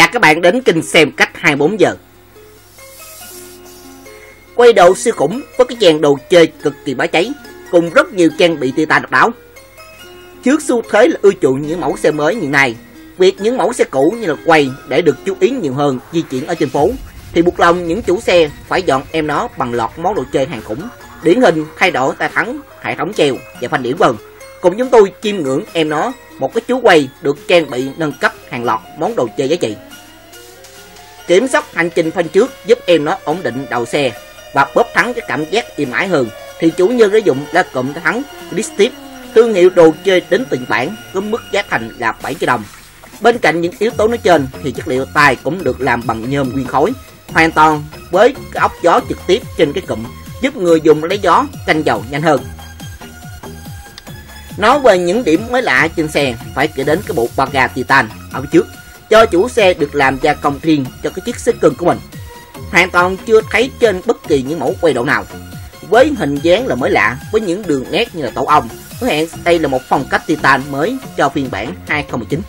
Và các bạn đến kênh Xem Cách 24 giờ. Quay độ siêu khủng với cái dàn đồ chơi cực kỳ bá cháy cùng rất nhiều trang bị Titan độc đáo. Trước xu thế là ưa chuộng những mẫu xe mới như này, việc những mẫu xe cũ như là quay để được chú ý nhiều hơn di chuyển ở trên phố thì buộc lòng những chủ xe phải dọn em nó bằng loạt món đồ chơi hàng khủng, điển hình thay đổi tay thắng, hệ thống treo và phanh điển vân. Cùng chúng tôi chiêm ngưỡng em nó, một cái chú quay được trang bị nâng cấp hàng loạt món đồ chơi giá trị. Kiểm soát hành trình phanh trước giúp em nó ổn định đầu xe và bóp thắng cái cảm giác êm ái hơn. Thì chủ nhân đã dùng là cụm tay thắng Distive, thương hiệu đồ chơi đến tình bản có mức giá thành là 7 triệu đồng. Bên cạnh những yếu tố nói trên thì chất liệu tay cũng được làm bằng nhôm nguyên khối, hoàn toàn với cái ốc gió trực tiếp trên cái cụm, giúp người dùng lấy gió canh dầu nhanh hơn. Nói về những điểm mới lạ trên xe, phải kể đến cái bộ ba ga Titan ở phía trước, cho chủ xe được làm gia công riêng cho cái chiếc xe cưng của mình, hoàn toàn chưa thấy trên bất kỳ những mẫu quay độ nào. Với hình dáng là mới lạ, với những đường nét như là tổ ong, hứa hẹn đây là một phong cách Titan mới cho phiên bản 2019.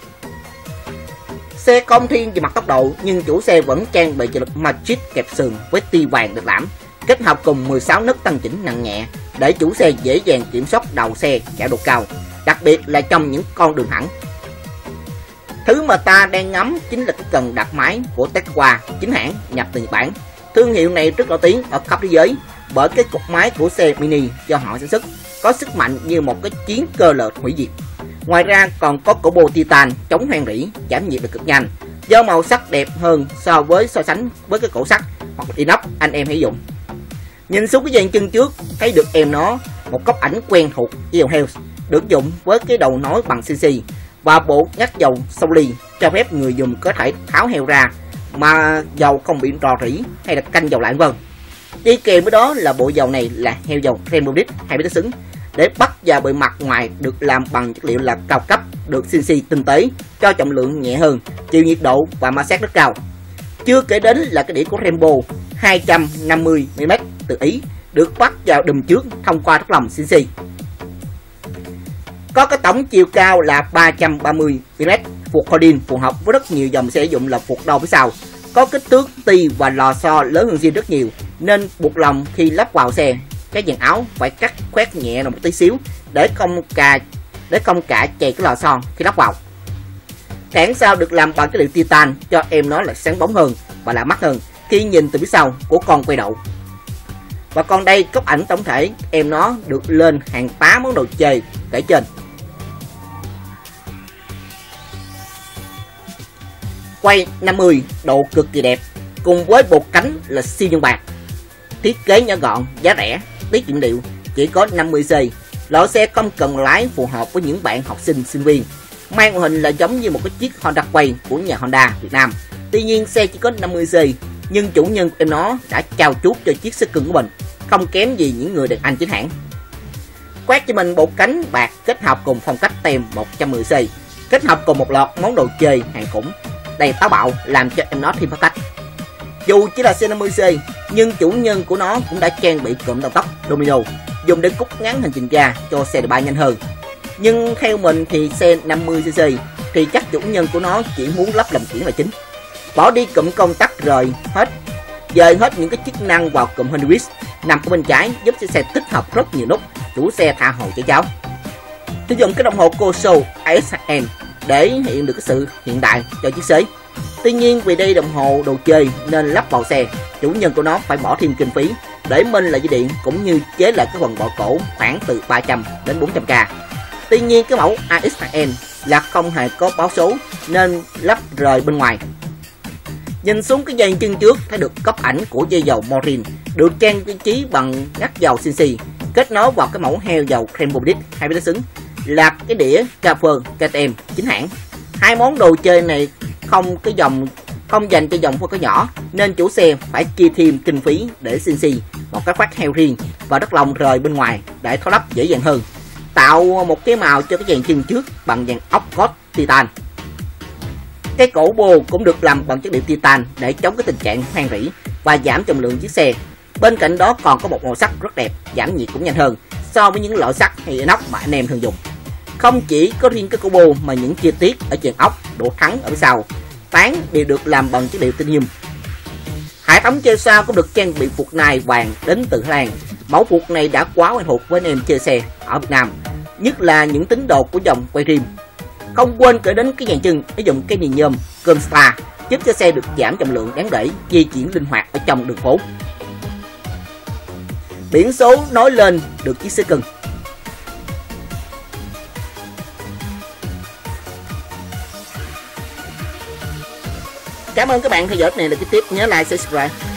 Xe không thiên về mặt tốc độ, nhưng chủ xe vẫn trang bị cho lực Matris kẹp sườn với ti vàng được lãm, kết hợp cùng 16 nấc tăng chỉnh nặng nhẹ để chủ xe dễ dàng kiểm soát đầu xe chạy độ cao, đặc biệt là trong những con đường thẳng. Thứ mà ta đang ngắm chính là cái cần đặt máy của Takegawa, chính hãng nhập từ Nhật Bản. Thương hiệu này rất nổi tiếng ở khắp thế giới bởi cái cục máy của xe mini do họ sản xuất có sức mạnh như một cái chiến cơ lợt hủy diệt. Ngoài ra còn có cổ bô Titan chống hoen rỉ, giảm nhiệt lực cực nhanh. Do màu sắc đẹp hơn so sánh với cái cổ sắt hoặc inox anh em hãy dùng. Nhìn xuống cái dàn chân trước thấy được em nó, một góc ảnh quen thuộc với Hell's được dùng với cái đầu nối bằng CC và bộ nhắc dầu sau ly cho phép người dùng có thể tháo heo ra mà dầu không bị rò rỉ hay là canh dầu lại vân. Đi kèm với đó là bộ dầu này là heo dầu Brembo hay bít xứng để bắt và bề mặt ngoài được làm bằng chất liệu là cao cấp, được CNC tinh tế cho trọng lượng nhẹ hơn, chịu nhiệt độ và ma sát rất cao. Chưa kể đến là cái đĩa của Brembo 250mm từ Ý được bắt vào đùm trước thông qua các lòng CNC. Có cái tổng chiều cao là 330mm, phuộc Honda phù hợp với rất nhiều dòng xe dụng là phuộc đo phía sau, có kích thước ti và lò xo lớn hơn zin rất nhiều, nên buộc lòng khi lắp vào xe cái dàn áo phải cắt khoét nhẹ một tí xíu để không cả chè cái lò xo khi lắp vào. Cản sau được làm bằng chất liệu Titan cho em nó là sáng bóng hơn và lạ mắt hơn khi nhìn từ phía sau của con quay độ. Và còn đây góc ảnh tổng thể em nó được lên hàng tá món đồ chơi kể trên. Quay 50 độ cực kỳ đẹp cùng với bộ cánh là siêu nhân bạc, thiết kế nhỏ gọn, giá rẻ, tiết kiệm điệu, chỉ có 50C. Loại xe không cần lái phù hợp với những bạn học sinh, sinh viên. Mang ngoại hình là giống như một cái chiếc Honda Quay của nhà Honda Việt Nam. Tuy nhiên xe chỉ có 50C, nhưng chủ nhân em nó đã trao chuốt cho chiếc xe cưng của mình, không kém gì những người đàn anh chính hãng. Khoác cho mình bộ cánh bạc kết hợp cùng phong cách tem 110C, kết hợp cùng một loạt món đồ chơi hàng khủng đầy táo bạo làm cho em nó thêm phong cách. Dù chỉ là xe 50C, nhưng chủ nhân của nó cũng đã trang bị cụm đầu tóc domino dùng để cút ngắn hành trình ga cho xe bay nhanh hơn. Nhưng theo mình thì xe 50cc thì chắc chủ nhân của nó chỉ muốn lắp làm kiển là chính, bỏ đi cụm công tắc dời hết những cái chức năng vào cụm handbrake nằm ở bên trái, giúp cho xe tích hợp rất nhiều nút, chủ xe tha hồ chở cháu. Sử dụng cái đồng hồ Koso ASM để hiện được cái sự hiện đại cho chiếc xe. Tuy nhiên vì đây đồng hồ đồ chơi nên lắp vào xe, chủ nhân của nó phải bỏ thêm kinh phí để minh lại dây điện cũng như chế lại cái phần vỏ cổ khoảng từ 300 đến 400k. Tuy nhiên cái mẫu AXN là không hề có báo số nên lắp rời bên ngoài. Nhìn xuống cái dàn chân trước thấy được góc ảnh của dây dầu Morin được trang trí bằng ngắt dầu CNC kết nối vào cái mẫu heo dầu Cremobit hay bít xứng là cái đĩa Cafer KTM chính hãng. Hai món đồ chơi này không dành cho dòng phân khối nhỏ nên chủ xe phải chi thêm kinh phí để CNC một cái khoác heo riêng và đất lòng rời bên ngoài để tháo lắp dễ dàng hơn, tạo một cái màu cho cái dàn chân trước bằng dàn ốc cốt Titan. Cái cổ bô cũng được làm bằng chất liệu Titan để chống cái tình trạng hoen rỉ và giảm trọng lượng chiếc xe. Bên cạnh đó còn có một màu sắc rất đẹp, giảm nhiệt cũng nhanh hơn so với những loại sắt hay inox mà anh em thường dùng. Không chỉ có riêng cái cổ bô mà những chi tiết ở dàn ốc độ thắng ở phía sau tán đều được làm bằng chất liệu titanium. Hệ thống chơi sao cũng được trang bị phuộc nai vàng đến từ Thái Lan. Mẫu phuộc này đã quá quen thuộc với anh em chơi xe ở Việt Nam, nhất là những tín đồ của dòng quay rim. Không quên kể đến cái dàn chân để dùng cái nền nhôm Comstar giúp cho xe được giảm trọng lượng đáng để di chuyển linh hoạt ở trong đường phố. Biển số nói lên được chiếc xe cưng. Cảm ơn các bạn theo dõi này là cái tiếp, nhớ like subscribe.